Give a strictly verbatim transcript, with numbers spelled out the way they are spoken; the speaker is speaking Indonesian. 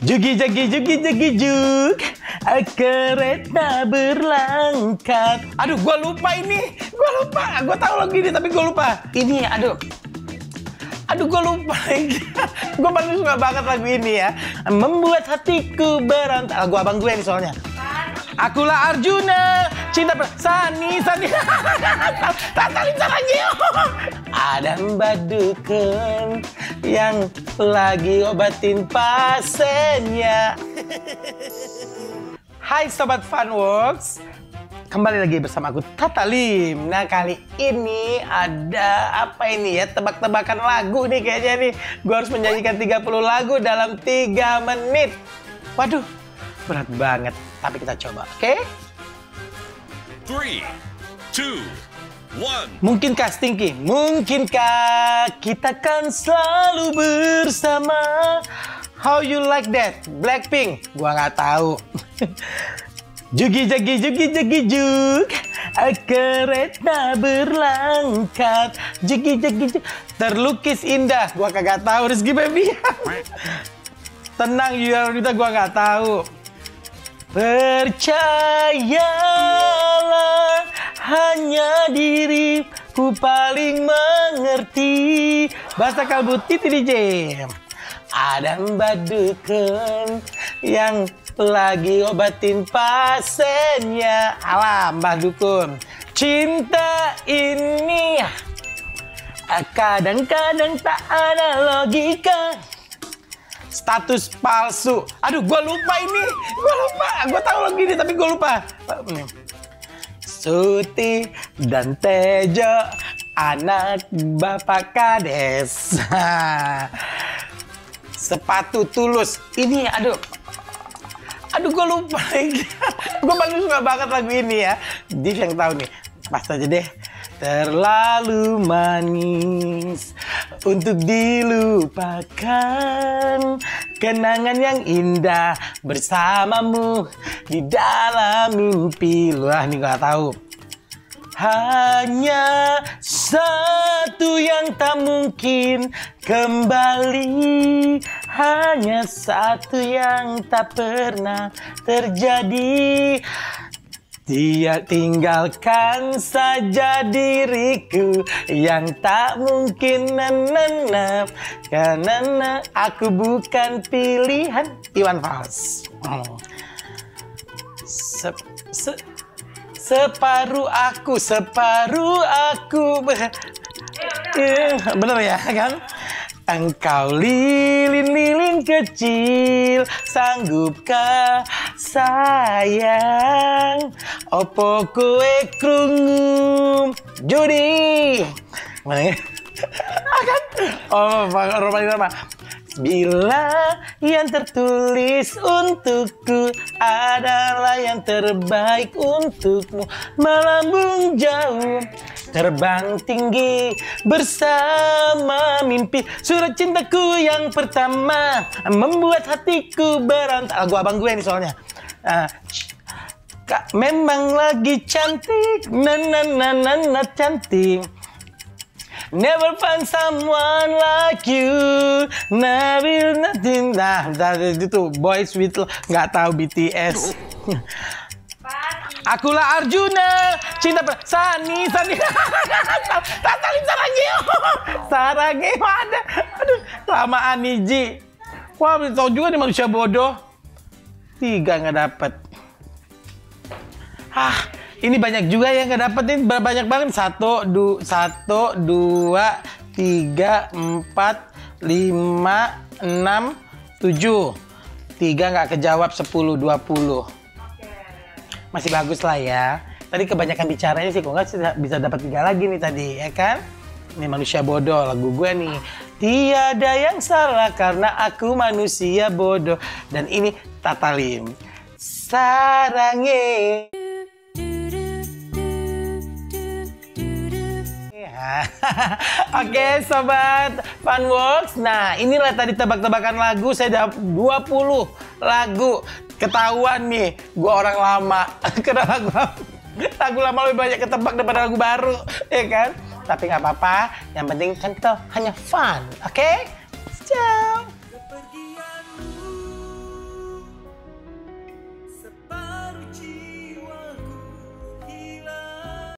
Jugi jugi jugi jugi juk, kereta berlangkat. Aduh, gue lupa ini, gue lupa, gue tahu lagi ini tapi gue lupa. Ini, aduh, aduh gue lupa lagi. Gue paling suka banget lagu ini ya. Membuat hatiku berantak. Lagu abang gue ini soalnya. Akulah Arjuna, cinta Sani Sani. Tata Liem Saranghaeyo. Ada Mbak Dukun yang lagi obatin pasiennya. Hai Sobat Funworks, kembali lagi bersama aku Tata Liem. Nah kali ini ada apa ini ya, tebak-tebakan lagu nih kayaknya nih. Gue harus menyanyikan tiga puluh lagu dalam tiga menit. Waduh, berat banget. Tapi kita coba, oke? Okay? three, two, one. Mungkinkah Stinky? Mungkinkah kita kan selalu bersama? How you like that? Blackpink? Gua nggak tahu. Jugi jugi jugi jugi juk, kereta berlangkat. Jugi jugi juk, terlukis indah. Gua kagak tahu. Rizky Baby. Tenang Yunita, gua nggak tahu. Percayalah, hanya diriku paling mengerti. Bahasa kalbu Titi D J. Ada Mbak Dukun yang lagi obatin pasiennya. Alah Mbak Dukun. Cinta ini kadang-kadang tak ada logika. Status palsu. Aduh, gue lupa ini. Gue lupa. Gue tahu lagi ini, tapi gue lupa. Suti dan Tejo, anak Bapak Kades. Sepatu Tulus. Ini, aduh. Aduh, gue lupa lagi. Gue paling suka banget lagu ini ya. Jadi yang tahu nih. Pas aja deh. Terlalu manis untuk dilupakan, kenangan yang indah bersamamu di dalam mimpi. Lah nih gak tahu. Hanya satu yang tak mungkin kembali, hanya satu yang tak pernah terjadi. Dia tinggalkan saja diriku yang tak mungkin menenap, karena aku bukan pilihan. Iwan Fals. Oh. Se, se, separuh aku, separuh aku. Bener ya kan? Engkau lilin-lilin kecil, sanggupkah sayang? Opo kue krungu judi. Akan oh roman-roman. Bila yang tertulis untukku adalah yang terbaik untukmu, melambung jauh, terbang tinggi bersama mimpi. Surat cintaku yang pertama membuat hatiku berantak. Lagu abang gue ini soalnya. Uh, Kak memang lagi cantik, nananana cantik. Never find someone like you, never nothing. Nah, itu boys with love. Nggak tahu B T S. Akulah Arjuna, cinta Sani Sani. Tata Liem Saranghaeyo. Saranghaeyo ada. Aduh, lamaan nih Ji. Wah, tau juga nih manusia bodoh. Tiga nggak dapet. Ah, ini banyak juga yang nggak dapet. Ini banyak banget. Satu, du, satu, dua, tiga, empat, lima, enam, tujuh. Tiga nggak kejawab. Sepuluh, dua puluh. Masih bagus lah ya. Tadi kebanyakan bicaranya sih, kok nggak bisa dapat tiga lagi nih tadi, ya kan? Ini manusia bodoh, lagu gue nih. Tiada yang salah karena aku manusia bodoh. Dan ini Tata Liem. Saranghaeyo. Oke okay, Sobat Funworks. Nah inilah tadi tebak-tebakan lagu. Saya dapat dua puluh lagu. Ketahuan nih, gue orang lama. Karena lagu, lagu lama lebih banyak ketebak daripada lagu baru, ya kan? Tapi nggak apa-apa. Yang penting kan kita hanya fun, oke? Okay? Ciao.